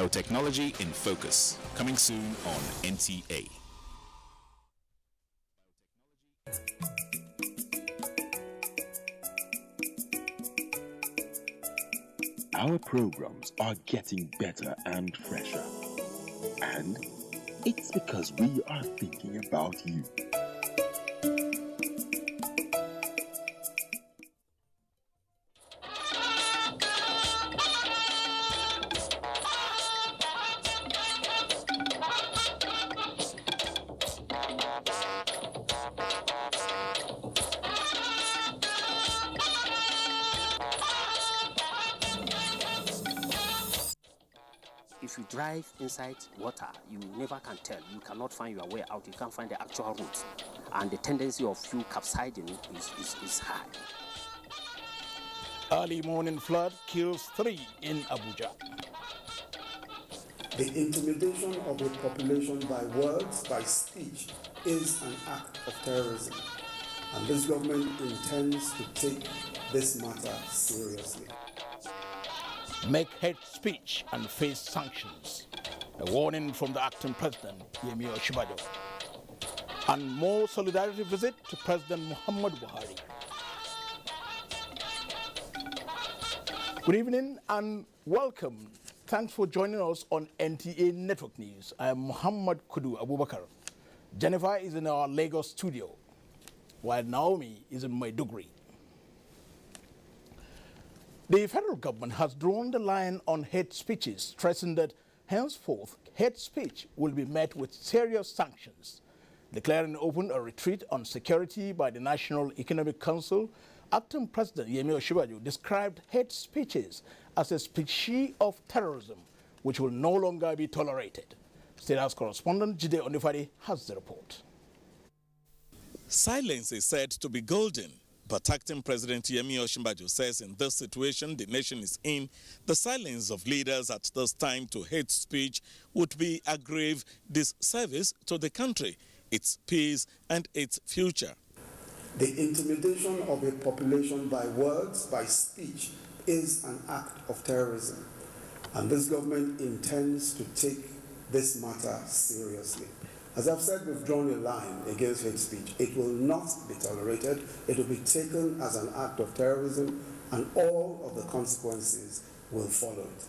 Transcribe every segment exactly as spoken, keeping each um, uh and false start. Biotechnology in Focus, coming soon on N T A. Our programs are getting better and fresher. And it's because we are thinking about you. Inside water, you never can tell. You cannot find your way out. You can't find the actual route, and the tendency of fuel capsizing is, is, is high. Early morning flood kills three in Abuja. The intimidation of the population by words, by speech, is an act of terrorism, and this government intends to take this matter seriously. Make hate speech and face sanctions. A warning from the acting president, Yemi Osinbajo. And more solidarity visit to President Muhammadu Buhari. Good evening and welcome. Thanks for joining us on N T A Network News. I am Muhammad Kudu Abubakar. Jennifer is in our Lagos studio, while Naomi is in Maiduguri. The federal government has drawn the line on hate speeches, stressing that henceforth, hate speech will be met with serious sanctions, declaring open a retreat on security by the National Economic Council. Acting President Yemi Osinbajo described hate speeches as a species of terrorism, which will no longer be tolerated. State House correspondent Jide Onifari has the report. Silence is said to be golden, but Acting President Yemi Osinbajo says in this situation the nation is in, the silence of leaders at this time to hate speech would be a grave disservice to the country, its peace and its future. The intimidation of a population by words, by speech, is an act of terrorism. And this government intends to take this matter seriously. As I've said, we've drawn a line against hate speech. It will not be tolerated. It will be taken as an act of terrorism, and all of the consequences will follow it.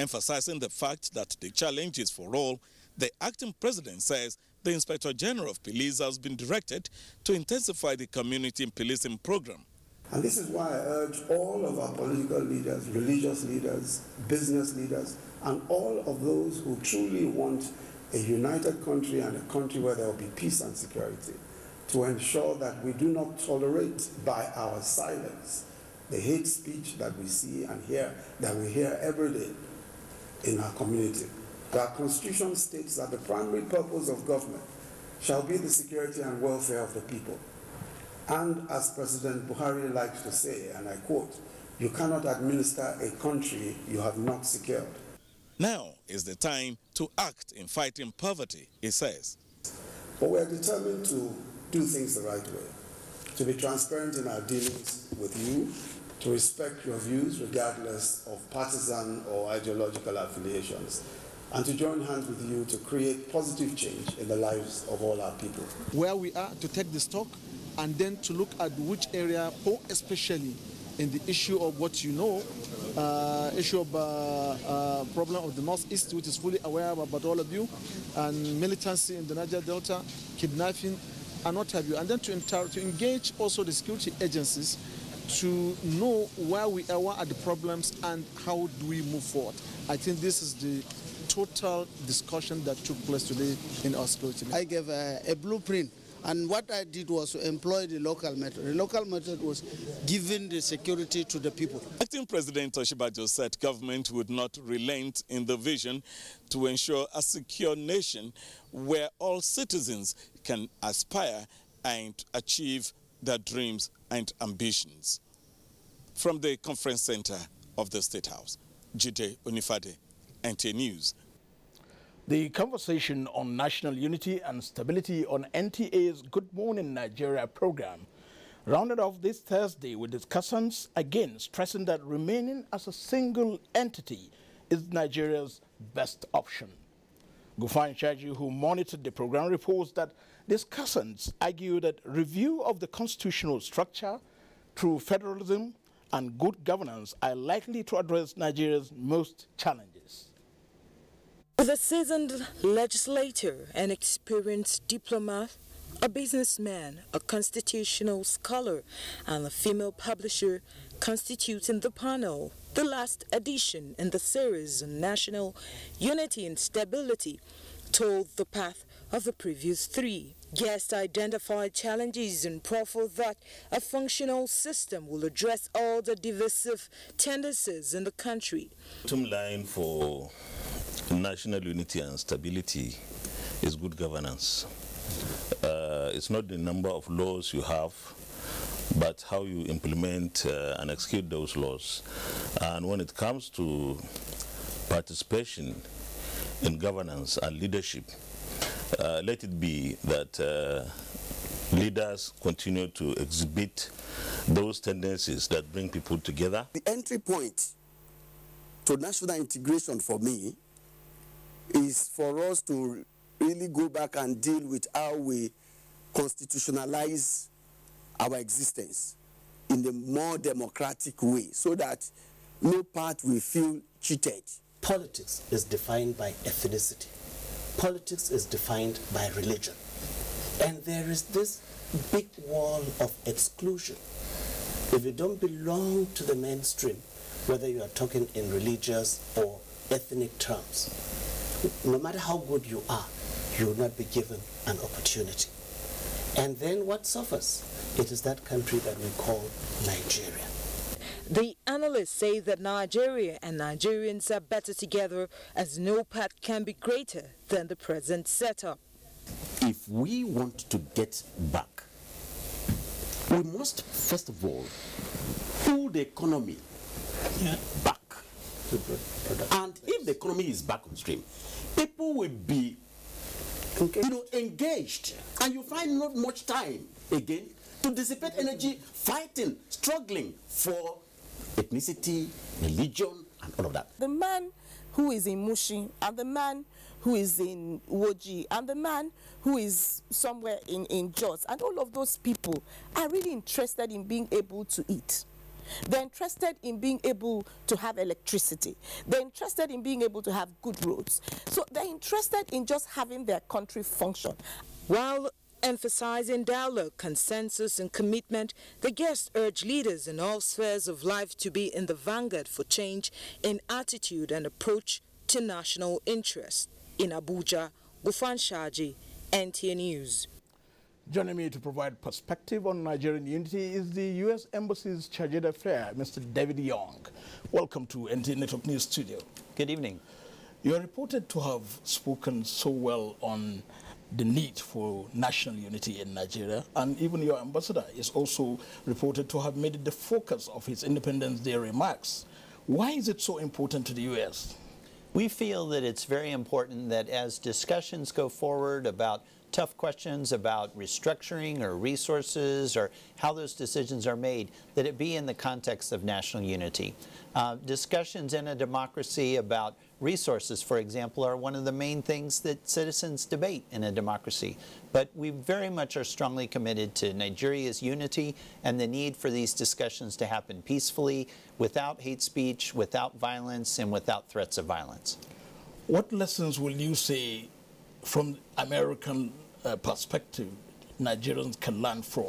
Emphasizing the fact that the challenge is for all, the acting president says the Inspector General of Police has been directed to intensify the community policing program. And this is why I urge all of our political leaders, religious leaders, business leaders, and all of those who truly want a united country and a country where there will be peace and security, to ensure that we do not tolerate by our silence the hate speech that we see and hear, that we hear every day in our community. Our constitution states that the primary purpose of government shall be the security and welfare of the people. And as President Buhari likes to say, and I quote, "You cannot administer a country you have not secured." Now is the time to act in fighting poverty, he says. But we are determined to do things the right way, to be transparent in our dealings with you, to respect your views regardless of partisan or ideological affiliations, and to join hands with you to create positive change in the lives of all our people. Where we are, to take the stock and then to look at which area, or especially in the issue of what you know, uh, issue of uh, uh, problem of the Northeast, which is fully aware about all of you, and militancy in the Niger Delta, kidnapping, and what have you. And then to, enter, to engage also the security agencies to know where we are, what are the problems, and how do we move forward. I think this is the total discussion that took place today in our security. I gave a, a blueprint. And what I did was to employ the local method. The local method was giving the security to the people. Acting President Osinbajo said government would not relent in the vision to ensure a secure nation where all citizens can aspire and achieve their dreams and ambitions. From the conference center of the State House, Jide Onifade, N T A News. The conversation on national unity and stability on N T A's Good Morning Nigeria program rounded off this Thursday with discussants again stressing that remaining as a single entity is Nigeria's best option. Gufan Chaji, who monitored the program, reports that discussants argue that review of the constitutional structure through federalism and good governance are likely to address Nigeria's most challenges. As a seasoned legislator, an experienced diplomat, a businessman, a constitutional scholar, and a female publisher constituting the panel, the last edition in the series on national unity and stability, told the path of the previous three. Guests identified challenges and proffered that a functional system will address all the divisive tendencies in the country. Bottom line for national unity and stability is good governance. Uh, it's not the number of laws you have, but how you implement uh, and execute those laws. And when it comes to participation in governance and leadership, uh, let it be that uh, leaders continue to exhibit those tendencies that bring people together. The entry point to national integration for me is for us to really go back and deal with how we constitutionalize our existence in a more democratic way so that no part will feel cheated. Politics is defined by ethnicity. Politics is defined by religion. And there is this big wall of exclusion. If you don't belong to the mainstream, whether you are talking in religious or ethnic terms, no matter how good you are, you will not be given an opportunity. And then what suffers? It is that country that we call Nigeria. The analysts say that Nigeria and Nigerians are better together, as no path can be greater than the present setup. If we want to get back, we must first of all pull the economy yeah. back. And if the economy is back on stream, people will be engaged. You know, engaged, and you find not much time again to dissipate energy fighting, struggling for ethnicity, religion, and all of that. The man who is in Mushi, and the man who is in Woji, and the man who is somewhere in, in Jos, and all of those people are really interested in being able to eat. They're interested in being able to have electricity. They're interested in being able to have good roads. So they're interested in just having their country function. While emphasizing dialogue, consensus, and commitment, the guests urge leaders in all spheres of life to be in the vanguard for change in attitude and approach to national interest. In Abuja, Gufan Shaji, N T A News. Joining me to provide perspective on Nigerian unity is the U S Embassy's Charge d'Affaires, Mister David Young. Welcome to N T A Network News Studio. Good evening. You are reported to have spoken so well on the need for national unity in Nigeria, and even your ambassador is also reported to have made it the focus of his Independence Day remarks. Why is it so important to the U S? We feel that it's very important that as discussions go forward about tough questions about restructuring or resources or how those decisions are made, that it be in the context of national unity. Uh, discussions in a democracy about resources, for example, are one of the main things that citizens debate in a democracy. But we very much are strongly committed to Nigeria's unity and the need for these discussions to happen peacefully, without hate speech, without violence, and without threats of violence. What lessons will you say from American uh, perspective Nigerians can learn from?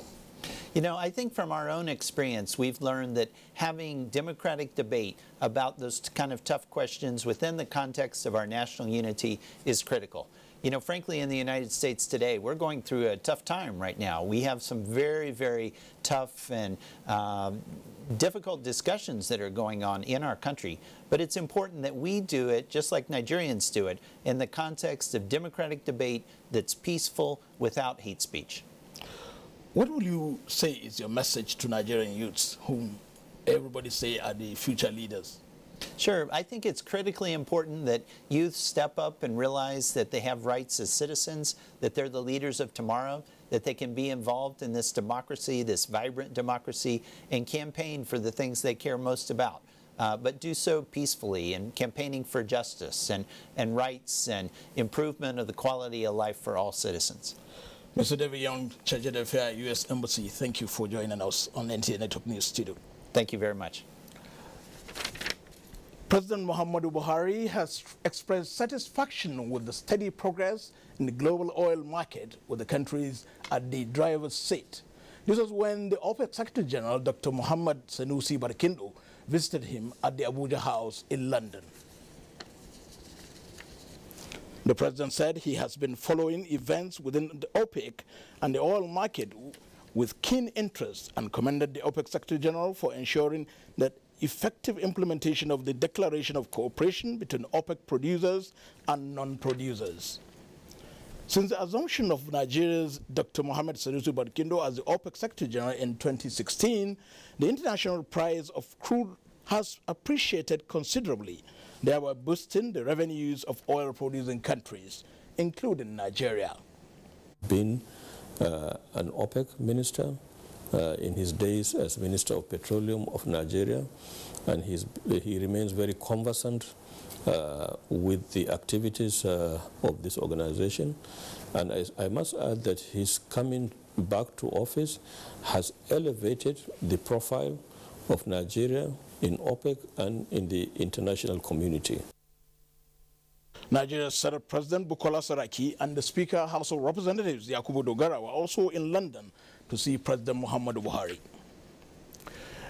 You know, I think from our own experience, we've learned that having democratic debate about those kind of tough questions within the context of our national unity is critical. You know, frankly, in the United States today, we're going through a tough time right now. We have some very, very tough and um, difficult discussions that are going on in our country. But it's important that we do it, just like Nigerians do it, in the context of democratic debate that's peaceful without hate speech. What would you say is your message to Nigerian youths, whom everybody say are the future leaders? Sure. I think it's critically important that youth step up and realize that they have rights as citizens, that they're the leaders of tomorrow, that they can be involved in this democracy, this vibrant democracy, and campaign for the things they care most about. uh, but do so peacefully and campaigning for justice and, and rights and improvement of the quality of life for all citizens. Mister David Young, Charge of the U S Embassy, thank you for joining us on N T A Network News Studio. Thank you very much. President Muhammadu Buhari has expressed satisfaction with the steady progress in the global oil market with the countries at the driver's seat. This was when the OPEC Secretary General, Doctor Muhammad Sanusi Barkindo, visited him at the Abuja House in London. The president said he has been following events within the OPEC and the oil market with keen interest and commended the OPEC Secretary General for ensuring that effective implementation of the declaration of cooperation between OPEC producers and non-producers. Since the assumption of Nigeria's Doctor Muhammad Sanusi Barkindo as the OPEC Secretary General in twenty sixteen, the international price of crude has appreciated considerably, thereby boosting the revenues of oil-producing countries, including Nigeria. Being uh, an OPEC minister, Uh, in his days as Minister of Petroleum of Nigeria, and he's, he remains very conversant uh, with the activities uh, of this organization. And I, I must add that his coming back to office has elevated the profile of Nigeria in OPEC and in the international community. Nigeria's Senate President Bukola Saraki and the Speaker House of Representatives Yakubu Dogara were also in London to see President Muhammadu Buhari.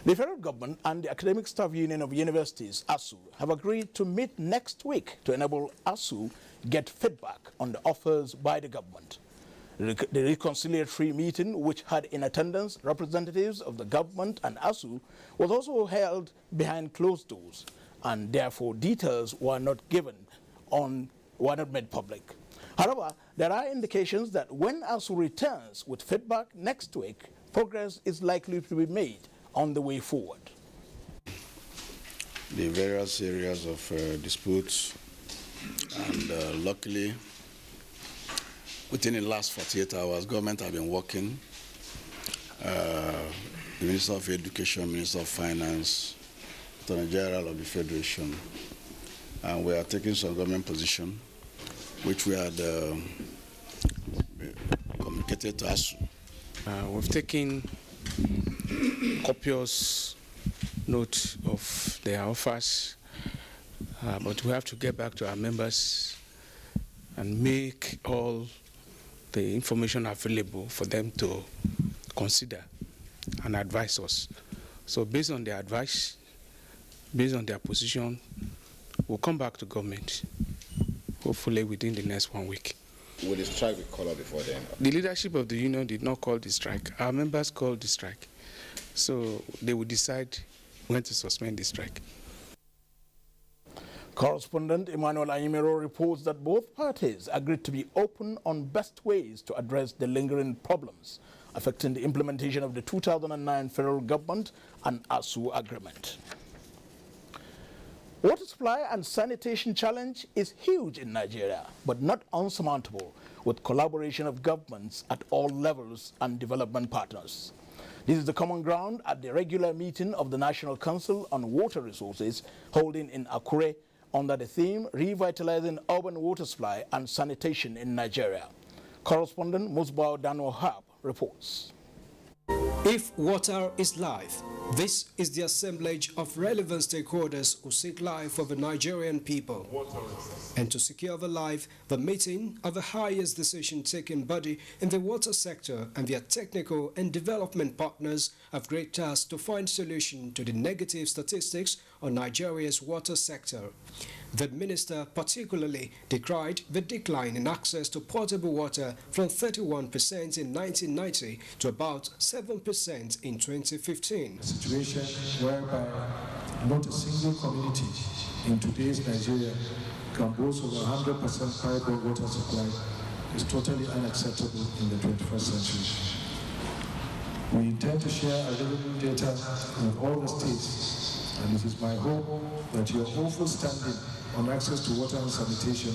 The federal government and the Academic Staff Union of Universities, A S U, have agreed to meet next week to enable A S U get feedback on the offers by the government. The reconciliatory meeting, which had in attendance representatives of the government and A S U, was also held behind closed doors, and therefore details were not given on were not made public. However, there are indications that when A S U returns with feedback next week, progress is likely to be made on the way forward. The various areas of uh, disputes, and uh, luckily, within the last forty-eight hours, government have been working. Uh, the Minister of Education, Minister of Finance, Attorney General of the Federation, and we are taking some government position which we had uh, communicated to us. Uh, we've taken copious note of their offers, uh, but we have to get back to our members and make all the information available for them to consider and advise us. So based on their advice, based on their position, we'll come back to government, hopefully within the next one week. Will the strike be called before then? The leadership of the union did not call the strike. Our members called the strike. So they will decide when to suspend the strike. Correspondent Emmanuel Ayimero reports that both parties agreed to be open on best ways to address the lingering problems affecting the implementation of the two thousand nine federal government and A S U agreement. Water supply and sanitation challenge is huge in Nigeria, but not unsurmountable, with collaboration of governments at all levels and development partners. This is the common ground at the regular meeting of the National Council on Water Resources, holding in Akure, under the theme Revitalizing Urban Water Supply and Sanitation in Nigeria. Correspondent Musbao Dano Hab reports. If water is life, this is the assemblage of relevant stakeholders who seek life for the Nigerian people. And to secure the life, the meeting of the highest decision-taking body in the water sector and their technical and development partners have great tasks to find solution to the negative statistics on Nigeria's water sector. The minister particularly decried the decline in access to potable water from thirty-one percent in nineteen ninety to about seven percent in twenty fifteen. A situation whereby not a single community in today's Nigeria can boast over one hundred percent potable water supply is totally unacceptable in the twenty-first century. We intend to share our revenue data with all the states, and it is my hope that your hopeful standing on access to water and sanitation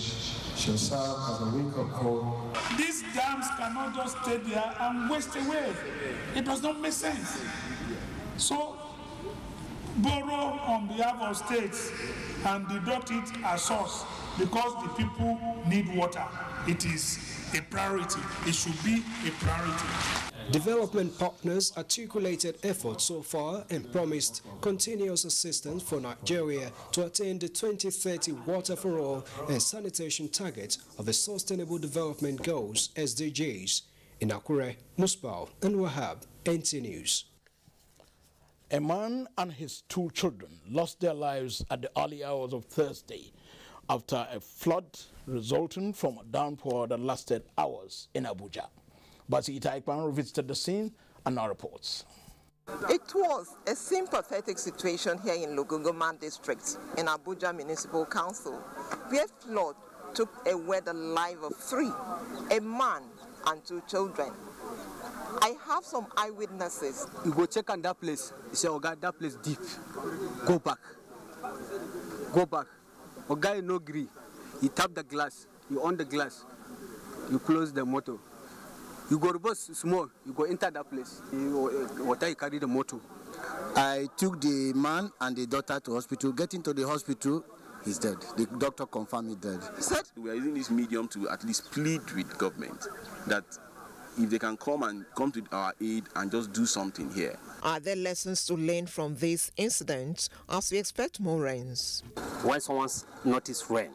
shall serve as a wake-up call. These dams cannot just stay there and waste away. It does not make sense. So borrow on behalf of states and deduct it as source because the people need water. It is a priority. It should be a priority. Development partners articulated efforts so far and promised continuous assistance for Nigeria to attain the twenty thirty water for all and sanitation targets of the Sustainable Development Goals S D Gs. In Akure, Musbau and Wahab, N T A News. A man and his two children lost their lives at the early hours of Thursday after a flood resulting from a downpour that lasted hours in Abuja. Basi Itaikpan visited the scene and now reports. It was a same pathetic situation here in Logongoman district in Abuja Municipal Council, where flood took away the life of three, a man and two children. I have some eyewitnesses. You go check on that place. You say, Oga, that place deep. Go back. Go back. Oga, you no agree. You tap the glass. You on the glass. You close the motor. You go reverse small, you go enter that place. You, water, you carry the motor. I took the man and the daughter to hospital. Get into the hospital, he's dead. The doctor confirmed he's dead. He said we are using this medium to at least plead with government that if they can come and come to our aid and just do something here. Are there lessons to learn from these incidents as we expect more rains? When someone's noticed rain,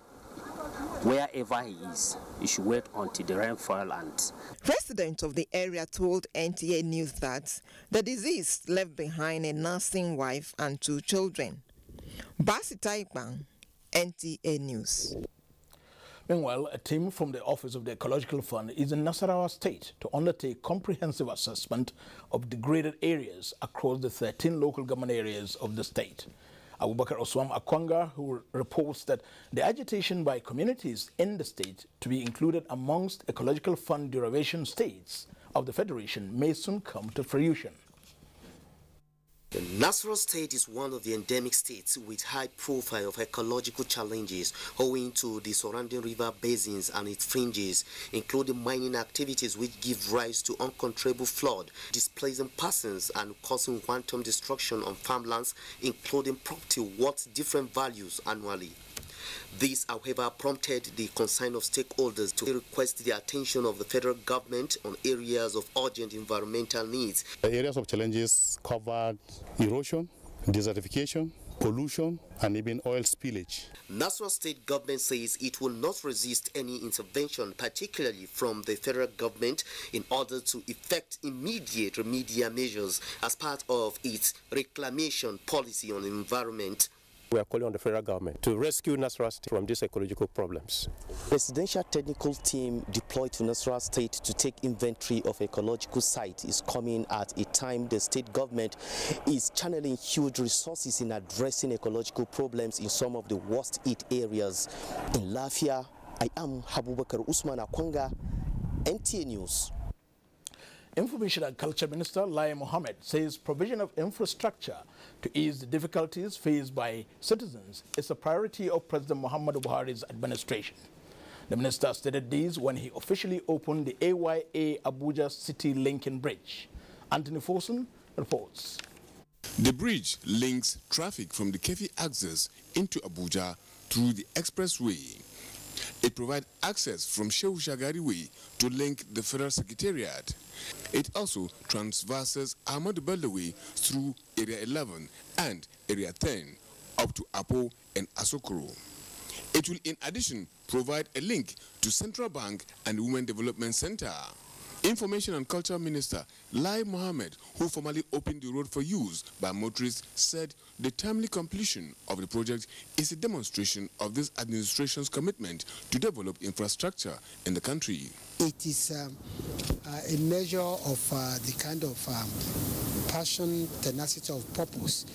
wherever he is, he should wait until the rainfall ends. Residents of the area told N T A News that the deceased left behind a nursing wife and two children. Basi Taipan, N T A News. Meanwhile, a team from the Office of the Ecological Fund is in Nasarawa State to undertake comprehensive assessment of degraded areas across the thirteen local government areas of the state. Abubakar Oswam Akwanga, who reports that the agitation by communities in the state to be included amongst ecological fund derivation states of the Federation may soon come to fruition. The Nasarawa State is one of the endemic states with high profile of ecological challenges owing to the surrounding river basins and its fringes, including mining activities which give rise to uncontrollable flood, displacing persons and causing one-time destruction on farmlands, including property worth different values annually. This, however, prompted the concern of stakeholders to request the attention of the federal government on areas of urgent environmental needs. The areas of challenges covered erosion, desertification, pollution, and even oil spillage. Nasarawa State government says it will not resist any intervention, particularly from the federal government, in order to effect immediate remedial measures as part of its reclamation policy on the environment. We are calling on the federal government to rescue Nasarawa State from these ecological problems. Residential technical team deployed to Nasarawa State to take inventory of ecological sites is coming at a time the state government is channeling huge resources in addressing ecological problems in some of the worst hit areas. In Lafia, I am Abubakar Usman Akwanga, N T A News. Information and Culture Minister Lai Mohammed says provision of infrastructure to ease the difficulties faced by citizens is a priority of President Muhammadu Buhari's administration. The minister stated this when he officially opened the A Y A Abuja City Linking Bridge. Anthony Fosun reports. The bridge links traffic from the Kefi axis into Abuja through the expressway. It provides access from Shehu Shagari Way to link the Federal Secretariat. It also transverses Ahmadu Bello Way through Area eleven and Area ten up to Apo and Asokoro. It will in addition provide a link to Central Bank and Women Development Center. Information and Culture Minister Lai Mohammed, who formally opened the road for use by motorists, said the timely completion of the project is a demonstration of this administration's commitment to develop infrastructure in the country. It is um, uh, a measure of uh, the kind of um, passion, tenacity of purpose.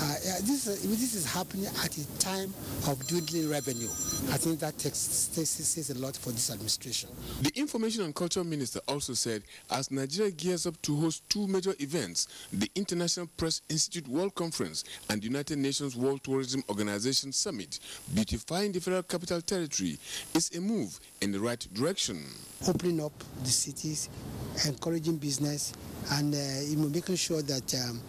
Uh, this, uh, this is happening at a time of dwindling revenue. I think that takes, says a lot for this administration. The Information and Culture Minister also said as Nigeria gears up to host two major events, the International Press Institute World Conference and the United Nations World Tourism Organization Summit, beautifying the Federal Capital Territory is a move in the right direction. Opening up the cities, encouraging business, and uh, making sure that um,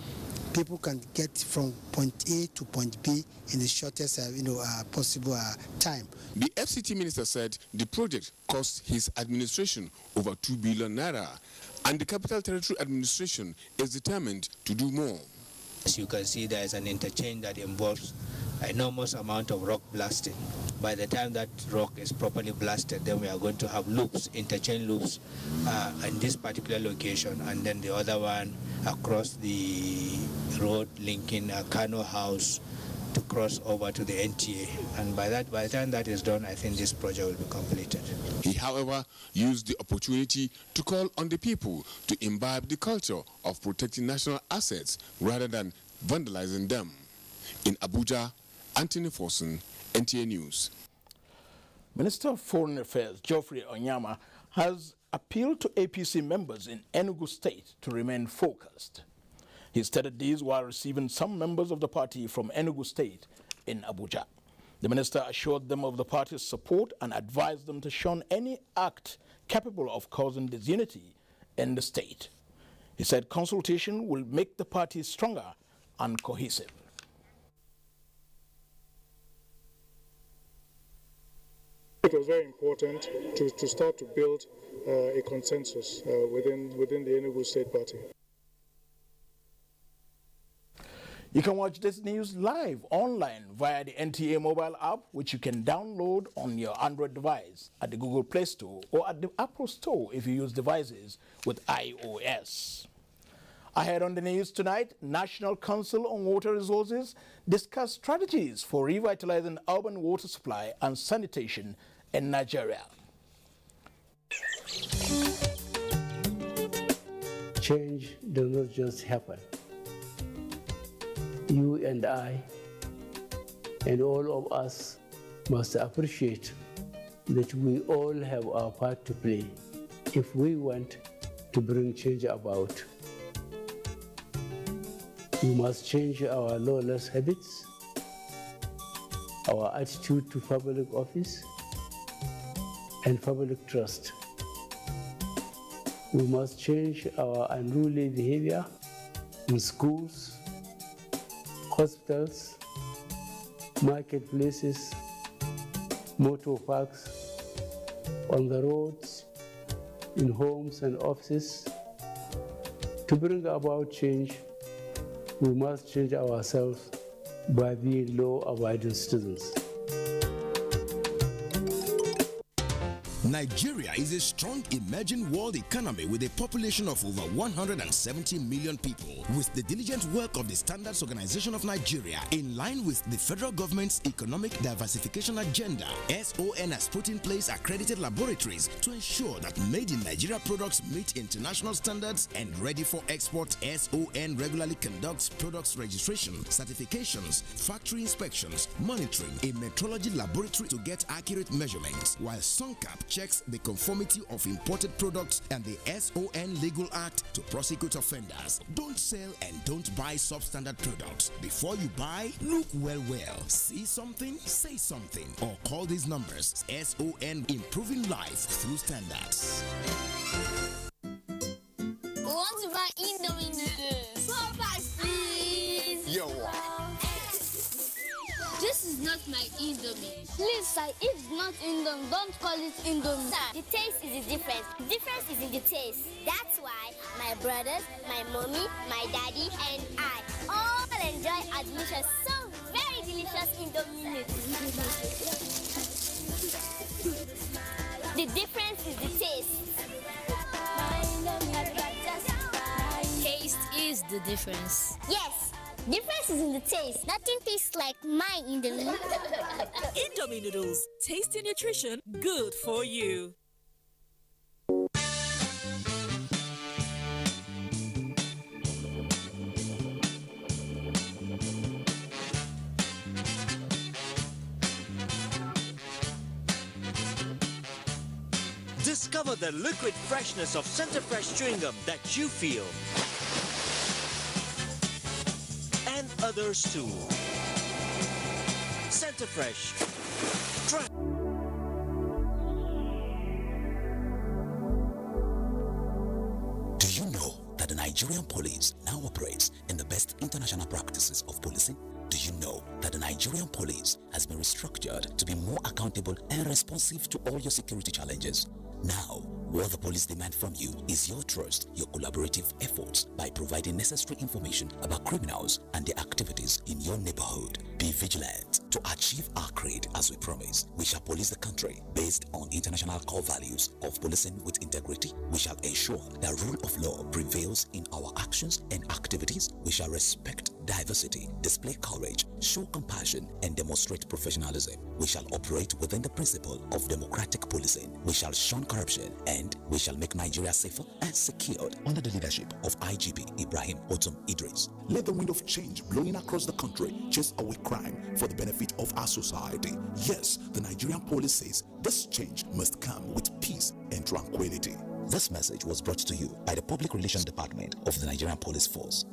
people can get from point A to point B in the shortest uh, you know, uh, possible uh, time. The F C T minister said the project cost his administration over two billion naira, and the Capital Territory Administration is determined to do more. As you can see, there is an interchange that involves an enormous amount of rock blasting. By the time that rock is properly blasted, then we are going to have loops, interchange loops, uh, in this particular location, and then the other one across the road linking uh, Kano House to cross over to the N T A. And by that, by the time that is done, I think this project will be completed. He, however, used the opportunity to call on the people to imbibe the culture of protecting national assets rather than vandalizing them. In Abuja, Anthony Forson, N T A News. Minister of Foreign Affairs Geoffrey Onyama has appealed to A P C members in Enugu State to remain focused. He stated these while receiving some members of the party from Enugu State in Abuja. The minister assured them of the party's support and advised them to shun any act capable of causing disunity in the state. He said consultation will make the party stronger and cohesive. It was very important to, to start to build uh, a consensus uh, within, within the Enugu State Party. You can watch this news live online via the N T A mobile app, which you can download on your Android device at the Google Play Store or at the Apple Store if you use devices with i O S. Ahead on the news tonight, National Council on Water Resources discuss strategies for revitalizing urban water supply and sanitation in Nigeria. Change does not just happen. You and I and all of us must appreciate that we all have our part to play if we want to bring change about. We must change our lawless habits, our attitude to public office and public trust. We must change our unruly behavior in schools, hospitals, marketplaces, motor parks, on the roads, in homes and offices. To bring about change, we must change ourselves by being law-abiding citizens. Nigeria is a strong emerging world economy with a population of over one hundred seventy million people. With the diligent work of the Standards Organization of Nigeria, in line with the federal government's economic diversification agenda, S O N has put in place accredited laboratories to ensure that made in Nigeria products meet international standards and ready for export. S O N regularly conducts products registration, certifications, factory inspections, monitoring, a metrology laboratory to get accurate measurements, while SONCAP checks the conformity of imported products and the S O N Legal Act to prosecute offenders. Don't sell and don't buy substandard products. Before you buy, look well, well. See something, say something, or call these numbers. S O N, improving life through standards. Want to buy Indomie noodles? So fast, please. Yo. This is not my Indomie. Please, sir, it's not Indomie. Don't call it Indomie. Sir, the taste is the difference. The difference is in the taste. That's why my brothers, my mommy, my daddy, and I all enjoy delicious, so very delicious Indomie. The difference is the taste. Taste is the difference. Yes. Difference is in the taste. Nothing tastes like mine in the middle. Indomie noodles. Tasty nutrition, good for you. Discover the liquid freshness of Center Fresh chewing gum that you feel. Others too. Center Fresh. Try. Do you know that the Nigerian Police now operates in the best international practices of policing? Do you know that the Nigerian police has been restructured to be more accountable and responsive to all your security challenges? Now, what the police demand from you is your trust, your collaborative efforts by providing necessary information about criminals and their activities in your neighborhood. Be vigilant to achieve our creed as we promise. We shall police the country based on international core values of policing with integrity. We shall ensure that rule of law prevails in our actions and activities. We shall respect diversity, display courage, show compassion, and demonstrate professionalism. We shall operate within the principle of democratic policing. We shall shun corruption, and we shall make Nigeria safer and secured under the leadership of I G P Ibrahim Otum Idris. Let the wind of change blowing across the country chase away crime for the benefit of our society. Yes, the Nigerian police says this change must come with peace and tranquility. This message was brought to you by the Public Relations Department of the Nigerian Police Force.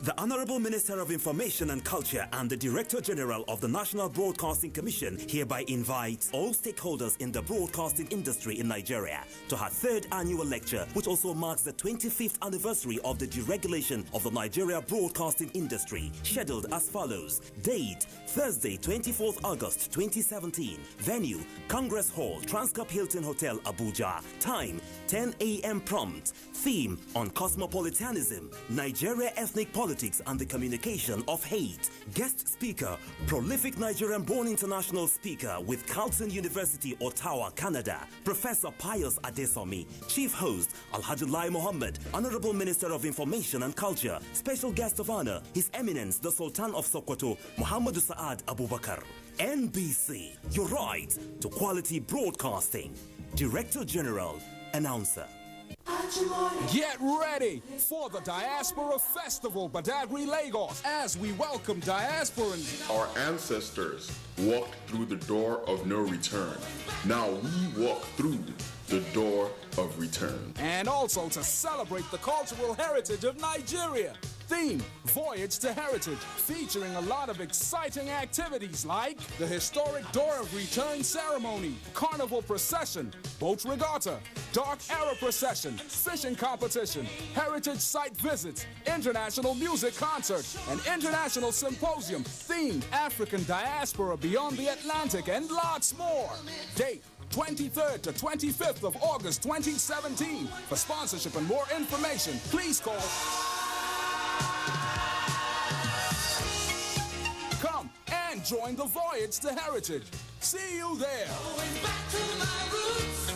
The Honorable Minister of Information and Culture and the Director General of the National Broadcasting Commission hereby invites all stakeholders in the broadcasting industry in Nigeria to her third annual lecture, which also marks the twenty-fifth anniversary of the deregulation of the Nigeria broadcasting industry, scheduled as follows. Date, Thursday, twenty-fourth August twenty seventeen. Venue, Congress Hall, Transcorp Hilton Hotel, Abuja. Time, ten A M prompt. Theme, on cosmopolitanism, Nigeria ethnic politics. Politics and the communication of hate. Guest speaker, prolific Nigerian-born international speaker with Carleton University, Ottawa, Canada, Professor Pius Adesomi. Chief host, Alhaji Lai Mohammed, Honorable Minister of Information and Culture. Special guest of honor, His Eminence, the Sultan of Sokoto, Muhammadu Saad Abubakar. N B C, your right to quality broadcasting. Director General, announcer. Get ready for the Diaspora Festival, Badagry, Lagos, as we welcome diasporans. Our ancestors walked through the door of no return. Now we walk through the door of return. And also to celebrate the cultural heritage of Nigeria. Theme, Voyage to Heritage, featuring a lot of exciting activities like the historic Door of Return ceremony, carnival procession, boat regatta, dark era procession, fishing competition, heritage site visits, international music concert, and international symposium themed African diaspora beyond the Atlantic, and lots more. Date, twenty-third to twenty-fifth of August twenty seventeen. For sponsorship and more information, please call... Come and join the Voyage to Heritage. See you there. Going back to my roots.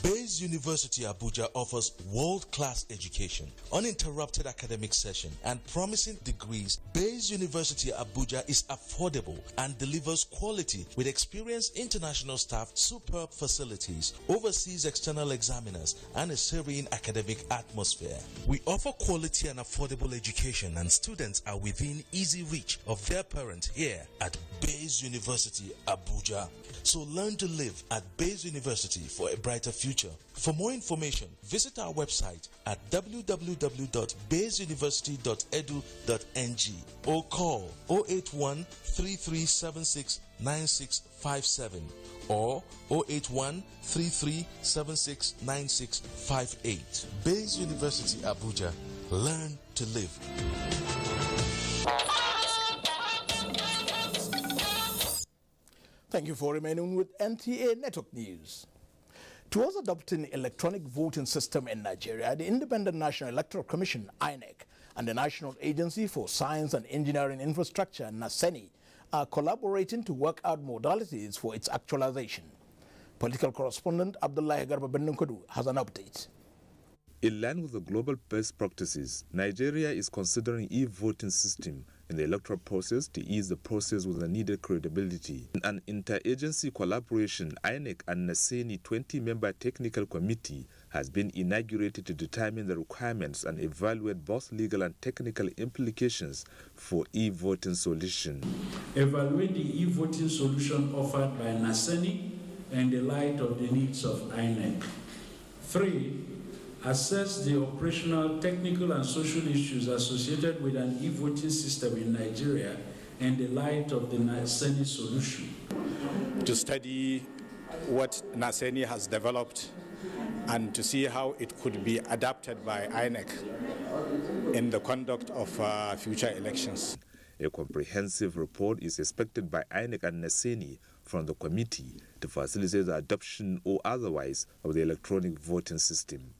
Bayes University Abuja offers world-class education, uninterrupted academic session, and promising degrees. Bayes University Abuja is affordable and delivers quality with experienced international staff, superb facilities, overseas external examiners, and a serene academic atmosphere. We offer quality and affordable education, and students are within easy reach of their parents here at Bayes University Abuja. So learn to live at Bayes University for a brighter future. For more information, visit our website at w w w dot bayes university dot edu dot n g or call zero eight one, three three seven six, nine six five seven or zero eight one, three three seven six, nine six five eight. Bayes University Abuja. Learn to live. Thank you for remaining with N T A Network News. Towards adopting an electronic voting system in Nigeria, the Independent National Electoral Commission, I N E C, and the National Agency for Science and Engineering Infrastructure, NASENI, are collaborating to work out modalities for its actualization. Political correspondent Abdullahi Garba Benunkudu has an update. In line with the global best practices, Nigeria is considering e-voting system in the electoral process to ease the process with the needed credibility. In an interagency collaboration, I N E C and NASENI twenty-member technical committee has been inaugurated to determine the requirements and evaluate both legal and technical implications for e-voting solution. Evaluate the e-voting solution offered by NASENI in the light of the needs of I N E C. Three, assess the operational, technical, and social issues associated with an e-voting system in Nigeria in the light of the NASENI solution. To study what NASENI has developed and to see how it could be adapted by I N E C in the conduct of uh, future elections. A comprehensive report is expected by I N E C and NASENI from the committee to facilitate the adoption or otherwise of the electronic voting system.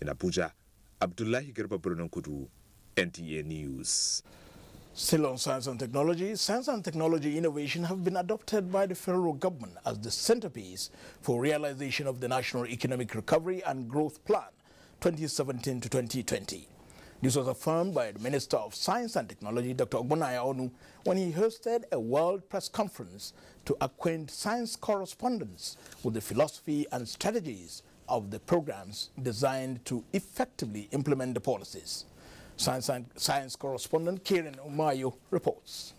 In Abuja, Abdullahi Garba Brunonkudu, N T A News. Still on science and technology, science and technology innovation have been adopted by the federal government as the centerpiece for realization of the National Economic Recovery and Growth Plan twenty seventeen to twenty twenty. This was affirmed by the Minister of Science and Technology, Doctor Ogbunaya Onu, when he hosted a world press conference to acquaint science correspondents with the philosophy and strategies of the programs designed to effectively implement the policies. Science, science correspondent Kieran Omayo reports.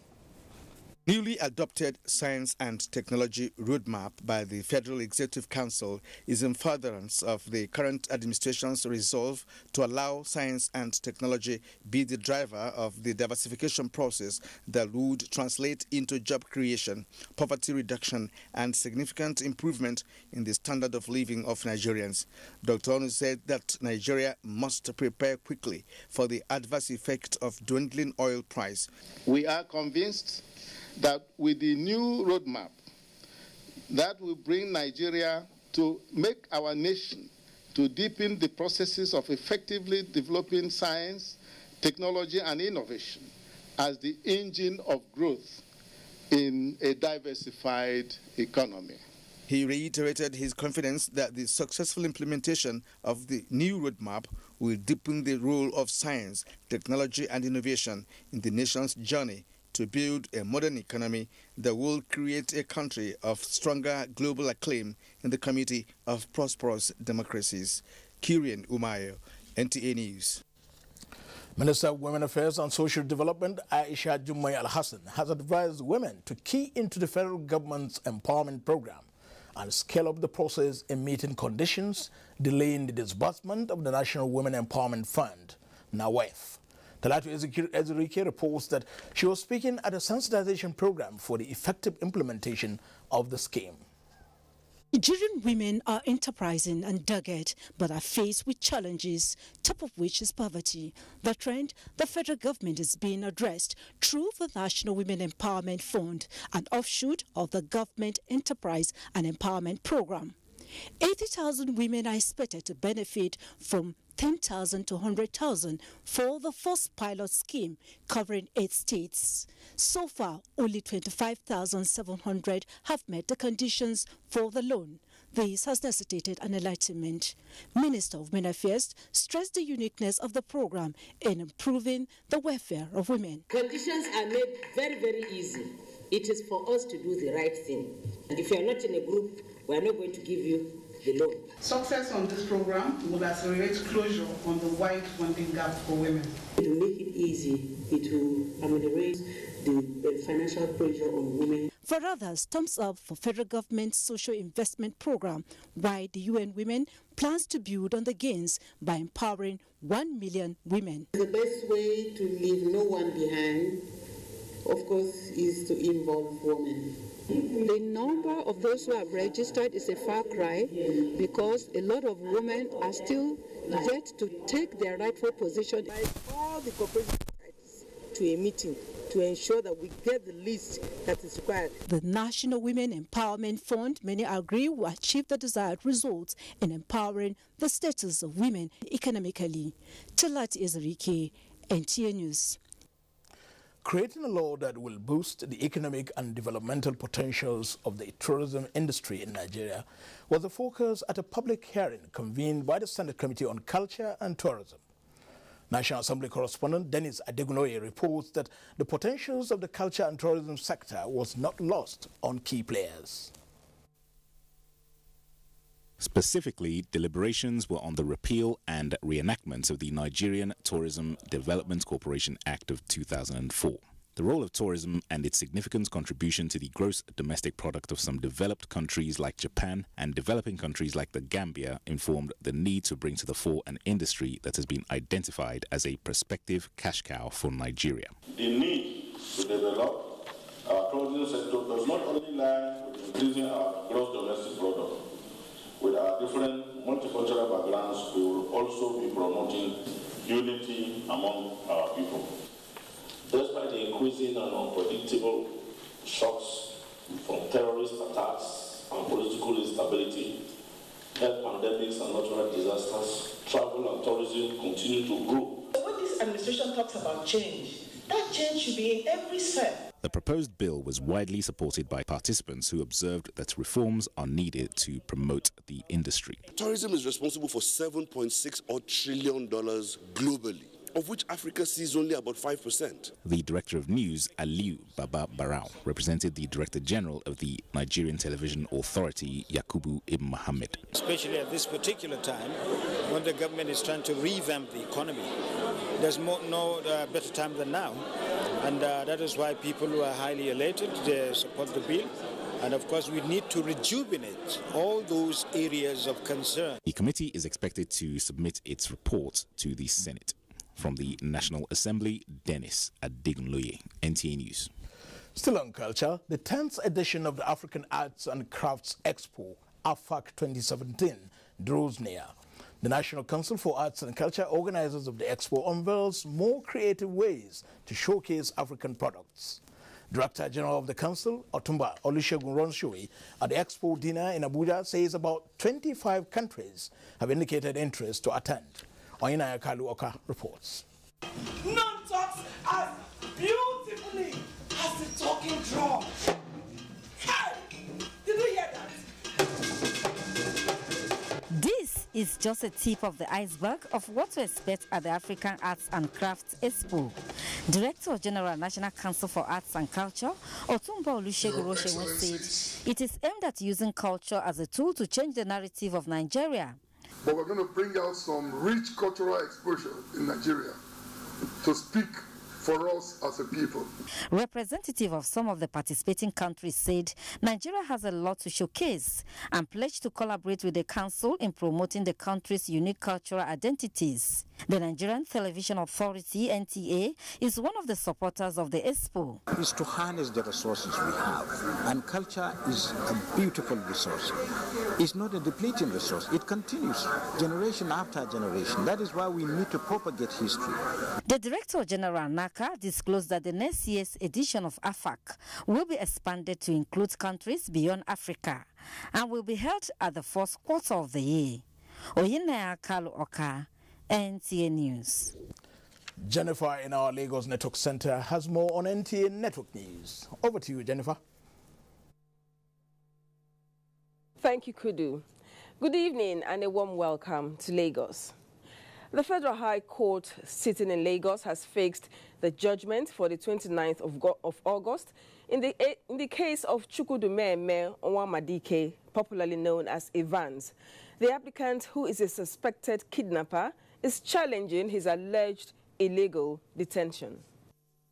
Newly adopted Science and Technology Roadmap by the Federal Executive Council is in furtherance of the current administration's resolve to allow science and technology be the driver of the diversification process that would translate into job creation, poverty reduction, and significant improvement in the standard of living of Nigerians. Doctor Onu said that Nigeria must prepare quickly for the adverse effect of dwindling oil price. We are convinced that with the new roadmap that will bring Nigeria to make our nation to deepen the processes of effectively developing science, technology, and innovation as the engine of growth in a diversified economy. He reiterated his confidence that the successful implementation of the new roadmap will deepen the role of science, technology, and innovation in the nation's journey to build a modern economy that will create a country of stronger global acclaim in the community of prosperous democracies. Kieran Omayo, N T A News. Minister of Women Affairs and Social Development Aisha Jumay AlHassan has advised women to key into the federal government's empowerment program and scale up the process in meeting conditions, delaying the disbursement of the National Women Empowerment Fund, NAWAF. Talatu Ezeraike reports that she was speaking at a sensitization program for the effective implementation of the scheme. Nigerian women are enterprising and dogged, but are faced with challenges, top of which is poverty. The trend, the federal government is being addressed through the National Women Empowerment Fund, an offshoot of the Government Enterprise and Empowerment Program. eighty thousand women are expected to benefit from ten thousand to one hundred thousand for the first pilot scheme covering eight states. So far, only twenty-five thousand seven hundred have met the conditions for the loan. This has necessitated an enlightenment. Minister of Women Affairs stressed the uniqueness of the program in improving the welfare of women. Conditions are made very, very easy. It is for us to do the right thing. And if you are not in a group, we are not going to give you the loan. Success on this program will accelerate closure on the wide funding gap for women. It will make it easy. It will ameliorate the financial pressure on women. For others, thumbs up for federal government's social investment program, while the U N Women plans to build on the gains by empowering one million women. The best way to leave no one behind, of course, is to involve women. The number of those who have registered is a far cry because a lot of women are still yet to take their rightful position. By all the corporation sides to a meeting to ensure that we get the list that is required. The National Women Empowerment Fund, many agree, will achieve the desired results in empowering the status of women economically. Talatu Ezeraike, N T A News. Creating a law that will boost the economic and developmental potentials of the tourism industry in Nigeria was the focus at a public hearing convened by the Senate Committee on Culture and Tourism. National Assembly correspondent Dennis Adegunoye reports that the potentials of the culture and tourism sector was not lost on key players. Specifically, deliberations were on the repeal and reenactment of the Nigerian Tourism Development Corporation Act of two thousand four. The role of tourism and its significant contribution to the gross domestic product of some developed countries like Japan and developing countries like the Gambia informed the need to bring to the fore an industry that has been identified as a prospective cash cow for Nigeria. The need to develop our tourism sector does not only lie with increasing our gross domestic product. With our different multicultural backgrounds, we will also be promoting unity among our people. Despite the increasing and unpredictable shocks from terrorist attacks and political instability, health pandemics and natural disasters, travel and tourism continue to grow. When this administration talks about change, that change should be in every step. The proposed bill was widely supported by participants who observed that reforms are needed to promote the industry. Tourism is responsible for seven point six trillion dollars globally, of which Africa sees only about five percent. The Director of News, Aliu Baba Barau, represented the Director General of the Nigerian Television Authority, Yakubu Mohammed. Especially at this particular time, when the government is trying to revamp the economy, there's more, no uh, better time than now. And uh, that is why people who are highly elated, they support the bill. And of course, we need to rejuvenate all those areas of concern. The committee is expected to submit its report to the Senate. From the National Assembly, Dennis Adegunoye, N T A News. Still on culture, the tenth edition of the African Arts and Crafts Expo, A F A C twenty seventeen, draws near. The National Council for Arts and Culture, organizers of the expo, unveils more creative ways to showcase African products. Director General of the Council, Otunba Olusegun Runsewe, at the expo dinner in Abuja, says about twenty-five countries have indicated interest to attend. Oyinaya Kalu Oka reports. None talks as beautifully as the talking drum. Hey! Did you hear that? This is just a tip of the iceberg of what to expect at the African Arts and Crafts Expo. Director General, National Council for Arts and Culture, Otunba Olusegun Runsewe said it is aimed at using culture as a tool to change the narrative of Nigeria. But we're going to bring out some rich cultural exposure in Nigeria to speak for us as a people. Representative of some of the participating countries said Nigeria has a lot to showcase and pledged to collaborate with the council in promoting the country's unique cultural identities. The Nigerian Television Authority, N T A, is one of the supporters of the expo. It's to harness the resources we have, and culture is a beautiful resource. It's not a depleting resource. It continues generation after generation. That is why we need to propagate history. The Director General, N A C, disclosed that the next year's edition of A F A C will be expanded to include countries beyond Africa and will be held at the first quarter of the year. Oyinaya Kalu Oka, N T A News. Jennifer in our Lagos Network Center has more on N T A Network News. Over to you, Jennifer. Thank you, Kudu. Good evening and a warm welcome to Lagos. The Federal High Court sitting in Lagos has fixed the judgment for the twenty-ninth of August in the, in the case of Chukwuemeka Onwuamadike, popularly known as Evans. The applicant, who is a suspected kidnapper, is challenging his alleged illegal detention.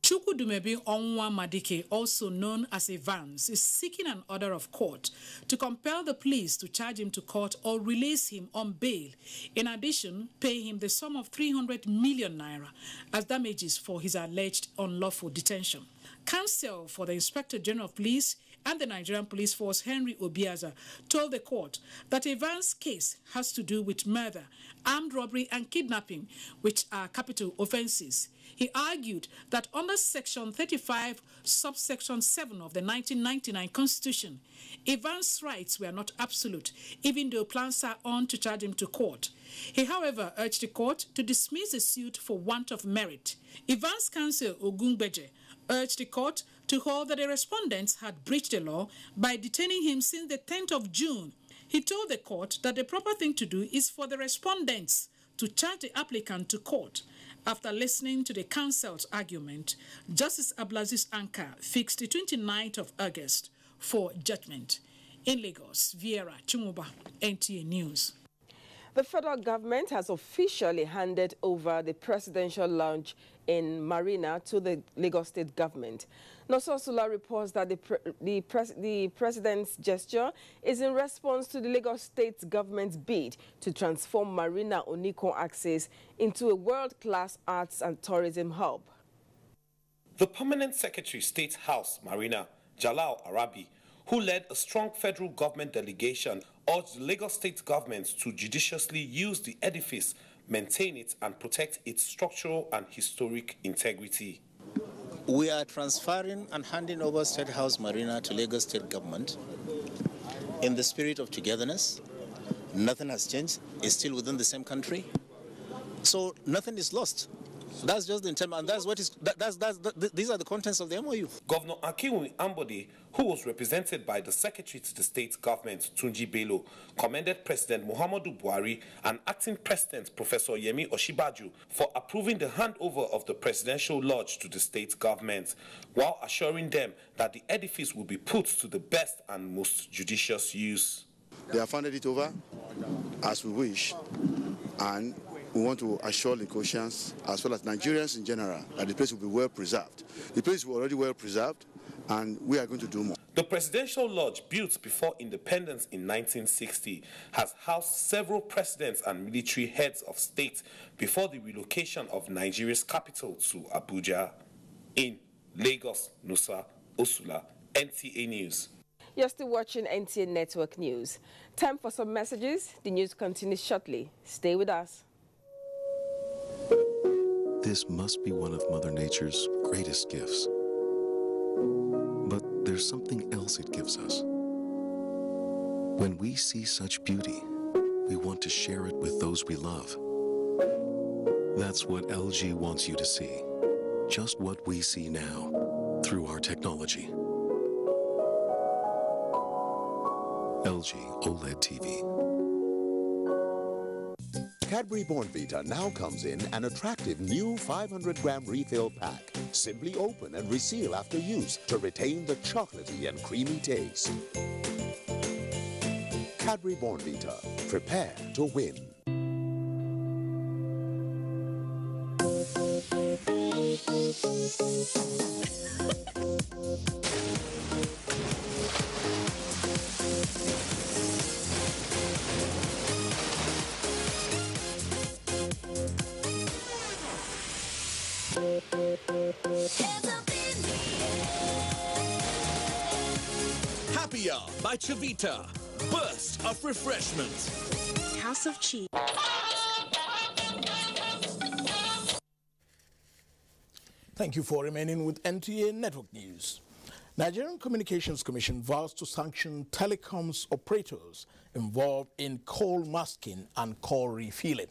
Chukwuemeka Onwuamadike, also known as Evans, is seeking an order of court to compel the police to charge him to court or release him on bail. In addition, pay him the sum of three hundred million naira as damages for his alleged unlawful detention. Counsel for the Inspector General of Police and the Nigerian Police Force, Henry Obiaza, told the court that Evans' case has to do with murder, armed robbery and kidnapping, which are capital offences. He argued that under Section thirty-five, subsection seven of the nineteen ninety-nine Constitution, Evans' rights were not absolute, even though plans are on to charge him to court. He, however, urged the court to dismiss the suit for want of merit. Evans' counsel, Ogungbeje, urged the court to hold that the respondents had breached the law by detaining him since the tenth of June. He told the court that the proper thing to do is for the respondents to charge the applicant to court. After listening to the counsel's argument, Justice Abdulaziz Anka fixed the twenty-ninth of August for judgment. In Lagos, Vieira Chimuba, N T A News. The federal government has officially handed over the presidential lounge in Marina to the Lagos state government. Nososula reports that the, pre the, pres the president's gesture is in response to the Lagos state government's bid to transform Marina Onikon Axis into a world-class arts and tourism hub. The permanent secretary, State House Marina, Jalal Arabi, who led a strong federal government delegation urged the Lagos state government to judiciously use the edifice, maintain it, and protect its structural and historic integrity. We are transferring and handing over State House Marina to Lagos state government in the spirit of togetherness. Nothing has changed. It's still within the same country. So nothing is lost. That's just the intent, and that's what is. That, that's that's. That, these are the contents of the M O U. Governor Akinwumi Ambode, who was represented by the Secretary to the State Government Tunji Bello, commended President Muhammadu Buhari and Acting President Professor Yemi Osinbajo for approving the handover of the Presidential Lodge to the state government, while assuring them that the edifice will be put to the best and most judicious use. They have handed it over as we wish, and we want to assure Lagosians as well as Nigerians in general that the place will be well preserved. The place is already well preserved, and we are going to do more. The Presidential Lodge, built before independence in nineteen sixty, has housed several presidents and military heads of state before the relocation of Nigeria's capital to Abuja. In Lagos, Nusa Osula, N T A News. You're still watching N T A Network News. Time for some messages. The news continues shortly. Stay with us. This must be one of Mother Nature's greatest gifts. But there's something else it gives us. When we see such beauty, we want to share it with those we love. That's what L G wants you to see. Just what we see now through our technology. L G OLED T V. Cadbury Bournvita now comes in an attractive new five hundred gram refill pack. Simply open and reseal after use to retain the chocolatey and creamy taste. Cadbury Bournvita. Prepare to win. Happier by Chivita. Burst of refreshment. House of Cheese. Thank you for remaining with N T A Network News. Nigerian Communications Commission vows to sanction telecoms operators involved in call masking and call refilling.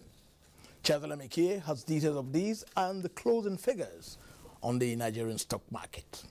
Chazala Mekie has details of these and the closing figures on the Nigerian stock market.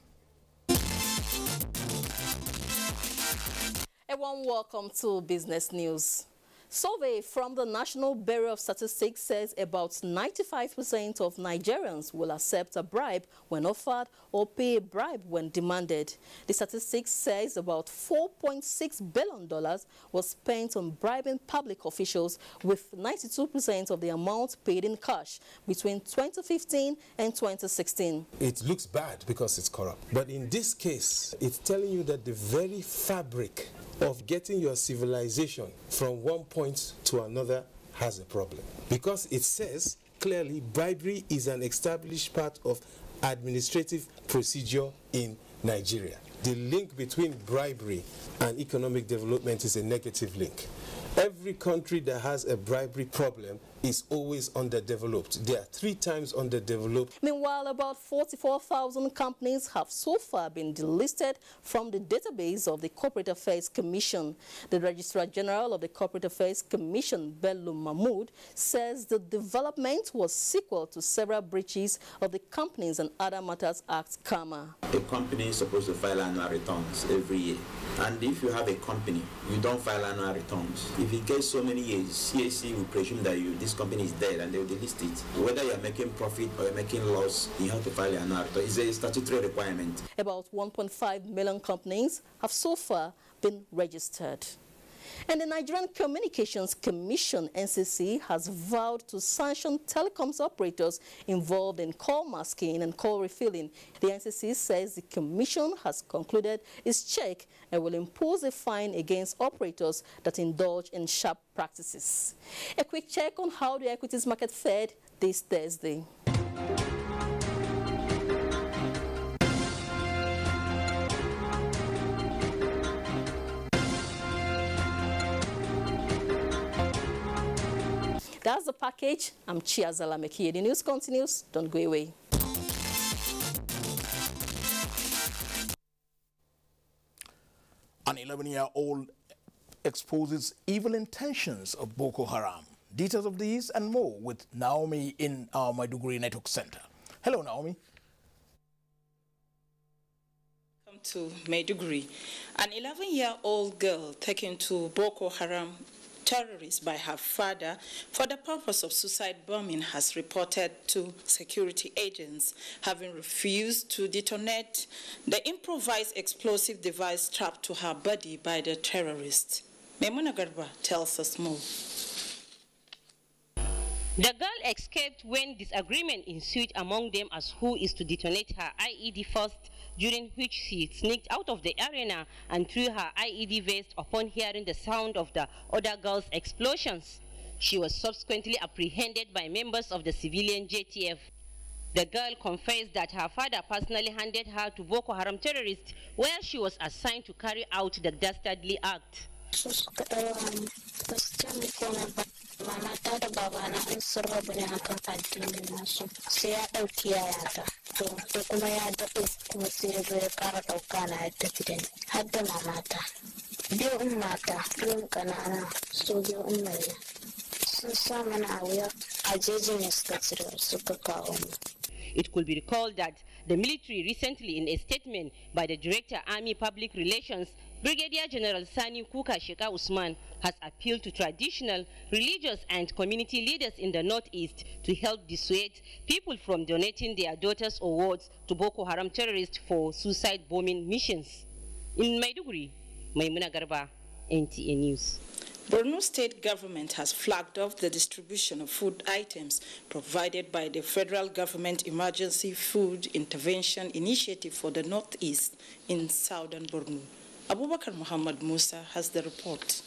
A warm welcome to Business News. Survey from the National Bureau of Statistics says about ninety-five percent of Nigerians will accept a bribe when offered or pay a bribe when demanded. The statistics says about four point six billion dollars was spent on bribing public officials, with ninety-two percent of the amount paid in cash between twenty fifteen and twenty sixteen. It looks bad because it's corrupt. But in this case, it's telling you that the very fabric of getting your civilization from one point to another has a problem, because it says clearly bribery is an established part of administrative procedure in Nigeria. The link between bribery and economic development is a negative link. Every country that has a bribery problem is always underdeveloped. They are three times underdeveloped. Meanwhile, about forty-four thousand companies have so far been delisted from the database of the Corporate Affairs Commission. The Registrar General of the Corporate Affairs Commission, Bello Mahmood, says the development was sequel to several breaches of the Companies and Other Matters Act, C A M A. A company is supposed to file annual returns every year. And if you have a company, you don't file annual returns. If it gets so many years, C A C will presume that you this company is dead and they will delist it. Whether you're making profit or you're making loss, you have to file an act. It's a statutory requirement. About one point five million companies have so far been registered. And the Nigerian Communications Commission, N C C, has vowed to sanction telecoms operators involved in call masking and call refilling. The N C C says the Commission has concluded its check and will impose a fine against operators that indulge in sharp practices. A quick check on how the equities market fared this Thursday. That's the package. I'm Chiazala Mekie. The news continues. Don't go away. An eleven-year-old exposes evil intentions of Boko Haram. Details of these and more with Naomi in our Maiduguri Network Center. Hello, Naomi. Welcome to Maiduguri. An eleven-year-old girl taken to Boko Haram terrorists by her father for the purpose of suicide bombing has reported to security agents, having refused to detonate the improvised explosive device strapped to her body by the terrorists. Maimuna Garba tells us more. The girl escaped when disagreement ensued among them as who is to detonate her I E D first, during which she sneaked out of the arena and threw her I E D vest upon hearing the sound of the other girls' explosions. She was subsequently apprehended by members of the civilian J T F. The girl confessed that her father personally handed her to Boko Haram terrorists, where she was assigned to carry out the dastardly act. It could be recalled that the military recently, in a statement by the Director of Army Public Relations, Brigadier General Sani Kuka Sheka Usman, has appealed to traditional, religious and community leaders in the northeast to help dissuade people from donating their daughters or wards to Boko Haram terrorists for suicide bombing missions. In Maiduguri, Maimuna Garba, N T A News. Borno State government has flagged off the distribution of food items provided by the federal government Emergency Food Intervention Initiative for the northeast in southern Borno. Abubakar Muhammad Musa has the report.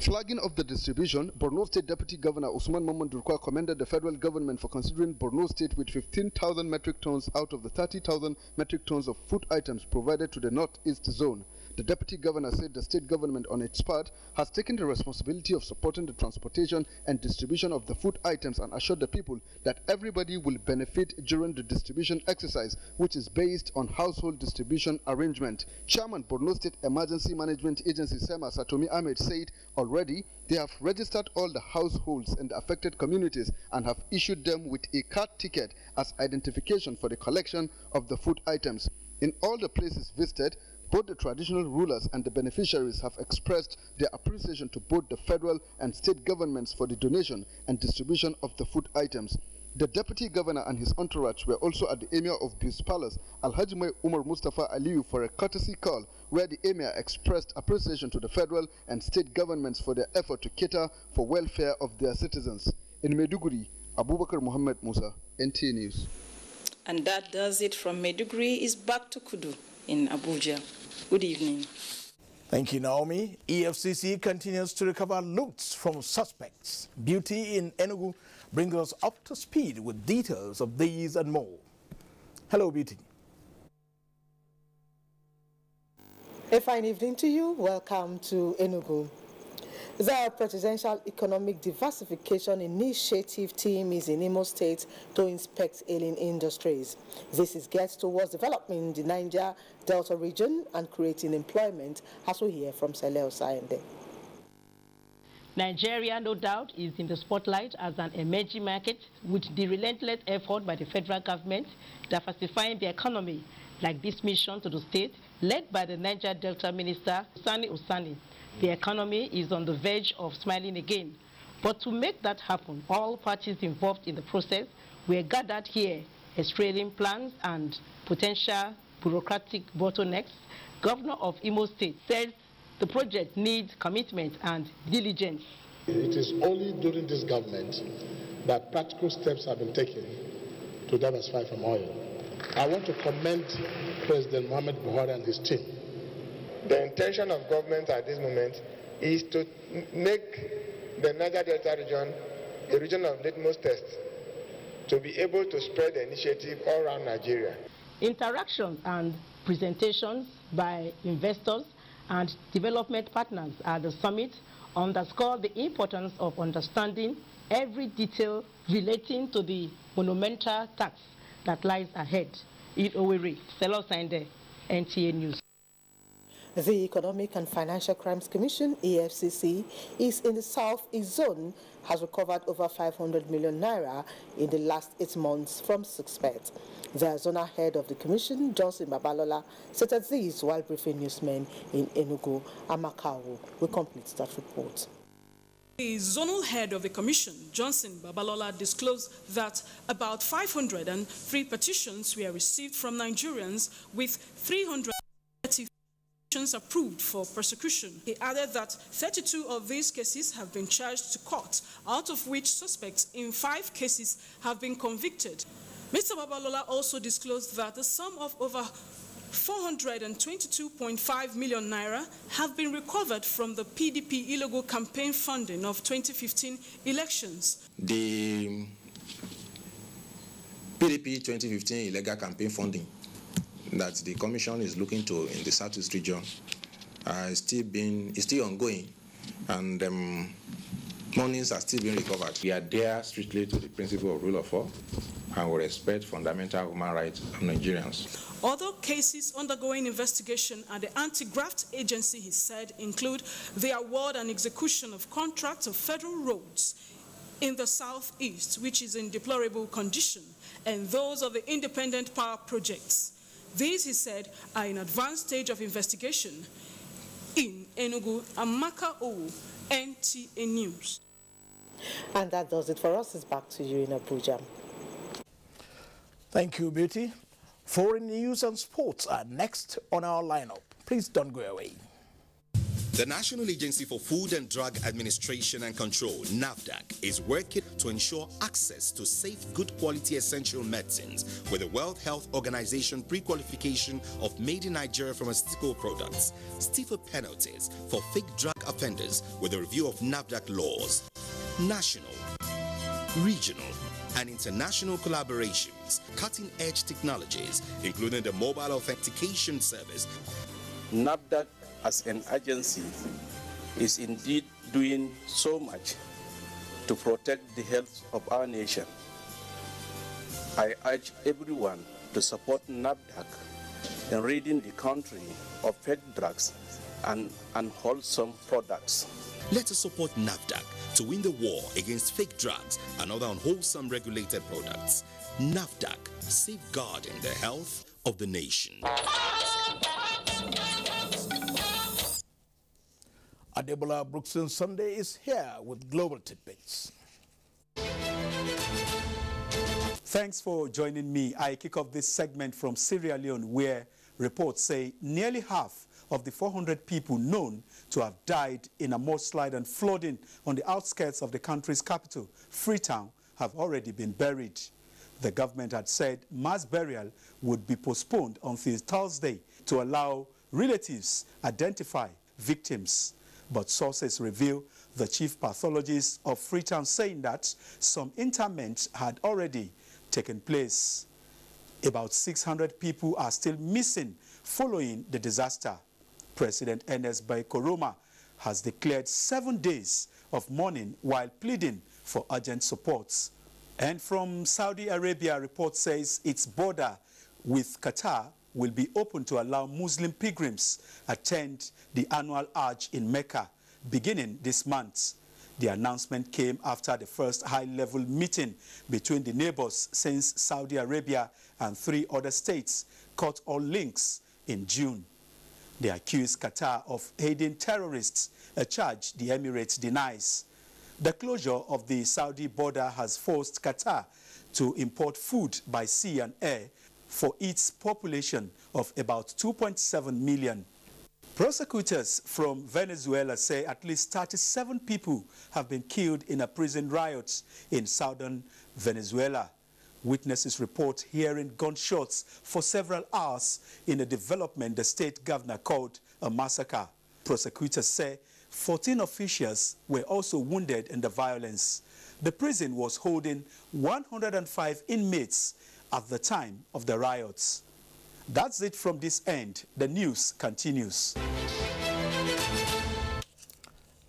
Flagging of the distribution, Borno State Deputy Governor Usman Mamman Durkwa commended the federal government for considering Borno State with fifteen thousand metric tons out of the thirty thousand metric tons of food items provided to the northeast zone. The Deputy Governor said the state government on its part has taken the responsibility of supporting the transportation and distribution of the food items and assured the people that everybody will benefit during the distribution exercise, which is based on household distribution arrangement. Chairman Borno State Emergency Management Agency Sema Satomi Ahmed said already they have registered all the households in the affected communities and have issued them with a card ticket as identification for the collection of the food items. In all the places visited, both the traditional rulers and the beneficiaries have expressed their appreciation to both the federal and state governments for the donation and distribution of the food items. The Deputy Governor and his entourage were also at the Emir of Biu's Palace, Alhaji Mai Umar Mustafa Aliyu, for a courtesy call where the Emir expressed appreciation to the federal and state governments for their effort to cater for welfare of their citizens. In Maiduguri, Abubakar Muhammad Musa, N T A News. And that does it from Maiduguri. Is back to Kudu in Abuja. Good evening. Thank you, Naomi. E F C C continues to recover loot from suspects. Beauty in Enugu brings us up to speed with details of these and more. Hello, Beauty. A fine evening to you. Welcome to Enugu. The Presidential Economic Diversification Initiative team is in Imo State to inspect alien industries. This is geared towards development in the Niger Delta region and creating employment, as we hear from Seleo Sayende. Nigeria, no doubt, is in the spotlight as an emerging market with the relentless effort by the federal government diversifying the economy, like this mission to the state led by the Niger Delta Minister, Sani Usani. The economy is on the verge of smiling again. But to make that happen, all parties involved in the process were gathered here, explaining plans and potential bureaucratic bottlenecks. Governor of Imo State says the project needs commitment and diligence. It is only during this government that practical steps have been taken to diversify from oil. I want to commend President Muhammad Buhari and his team. The intention of government at this moment is to make the Niger Delta region a region of litmus test to be able to spread the initiative all around Nigeria. Interactions and presentations by investors and development partners at the summit underscore the importance of understanding every detail relating to the monumental task that lies ahead. It Owerri, Selo Sande, N T A News. The Economic and Financial Crimes Commission, E F C C, is in the Southeast Zone, has recovered over five hundred million naira in the last eight months from suspects. The zonal head of the commission, Johnson Babalola, stated this while briefing newsmen in Enugu and Makawu. We complete that report. The zonal head of the commission, Johnson Babalola, disclosed that about five hundred three petitions were received from Nigerians, with three hundred approved for prosecution. He added that thirty-two of these cases have been charged to court, out of which suspects in five cases have been convicted. Mister Babalola also disclosed that the sum of over four hundred twenty-two point five million naira have been recovered from the P D P illegal campaign funding of twenty fifteen elections. The P D P twenty fifteen illegal campaign funding that the Commission is looking to in the Southeast region uh, is still being is still ongoing, and um, monies are still being recovered. We adhere strictly to the principle of rule of law, and we respect fundamental human rights of Nigerians. Other cases undergoing investigation at the anti-graft agency, he said, include the award and execution of contracts of federal roads in the Southeast, which is in deplorable condition, and those of the independent power projects. These, he said, are in advanced stage of investigation. In Enugu and Makaowo, N T A News. And that does it for us. It's back to you in Abuja. Thank you, Beauty. Foreign news and sports are next on our lineup. Please don't go away. The National Agency for Food and Drug Administration and Control, NAFDAC, is working to ensure access to safe, good quality essential medicines with the World Health Organization pre-qualification of made in Nigeria pharmaceutical products, stiffer penalties for fake drug offenders with a review of NAFDAC laws, national, regional, and international collaborations, cutting-edge technologies, including the mobile authentication service. NAFDAC, as an agency, is indeed doing so much to protect the health of our nation. I urge everyone to support NAFDAC in ridding the country of fake drugs and unwholesome products. Let us support NAFDAC to win the war against fake drugs and other unwholesome regulated products. NAFDAC, safeguarding the health of the nation. Adebola Brookson Sunday is here with Global Tidbits. Thanks for joining me. I kick off this segment from Sierra Leone, where reports say nearly half of the four hundred people known to have died in a mudslide and flooding on the outskirts of the country's capital, Freetown, have already been buried. The government had said mass burial would be postponed until Thursday to allow relatives identify victims. But sources reveal the chief pathologist of Freetown saying that some interments had already taken place. About six hundred people are still missing following the disaster. President Ernest Bai Koroma has declared seven days of mourning while pleading for urgent support. And from Saudi Arabia, a report says its border with Qatar will be open to allow Muslim pilgrims attend the annual Hajj in Mecca beginning this month. The announcement came after the first high-level meeting between the neighbors since Saudi Arabia and three other states cut all links in June. They accused Qatar of aiding terrorists, a charge the Emirates denies. The closure of the Saudi border has forced Qatar to import food by sea and air for its population of about two point seven million. Prosecutors from Venezuela say at least thirty-seven people have been killed in a prison riot in southern Venezuela. Witnesses report hearing gunshots for several hours in a development the state governor called a massacre. Prosecutors say fourteen officials were also wounded in the violence. The prison was holding one hundred five inmates at the time of the riots. That's it from this end. The news continues.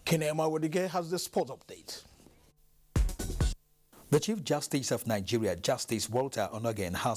Kieran Omayo has the sport update. The Chief Justice of Nigeria, Justice Walter Onnoghen, has